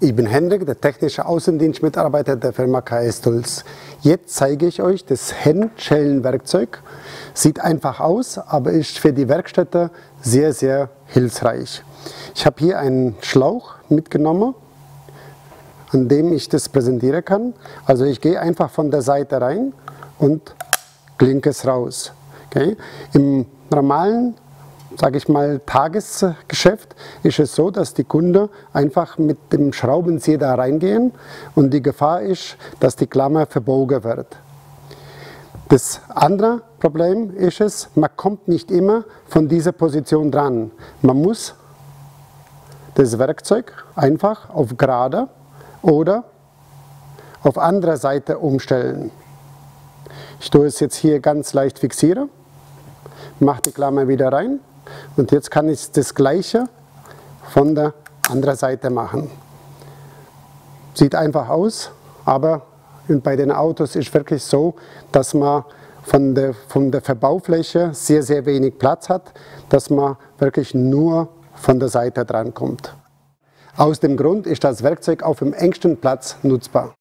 Ich bin Hendrik, der technische Außendienstmitarbeiter der Firma KS Tools. Jetzt zeige ich euch das Handschellenwerkzeug. Sieht einfach aus, aber ist für die Werkstätte sehr, sehr hilfreich. Ich habe hier einen Schlauch mitgenommen, an dem ich das präsentieren kann. Also ich gehe einfach von der Seite rein und klinke es raus. Okay? Im normalen, sage ich mal, Tagesgeschäft ist es so, dass die Kunden einfach mit dem Schraubenzieher da reingehen und die Gefahr ist, dass die Klammer verbogen wird. Das andere Problem ist es, man kommt nicht immer von dieser Position dran. Man muss das Werkzeug einfach auf gerade oder auf andere Seite umstellen. Ich tue es jetzt hier ganz leicht fixieren, mache die Klammer wieder rein. Und jetzt kann ich das Gleiche von der anderen Seite machen. Sieht einfach aus, aber bei den Autos ist wirklich so, dass man von der Verbaufläche sehr, sehr wenig Platz hat, dass man wirklich nur von der Seite drankommt. Aus dem Grund ist das Werkzeug auf dem engsten Platz nutzbar.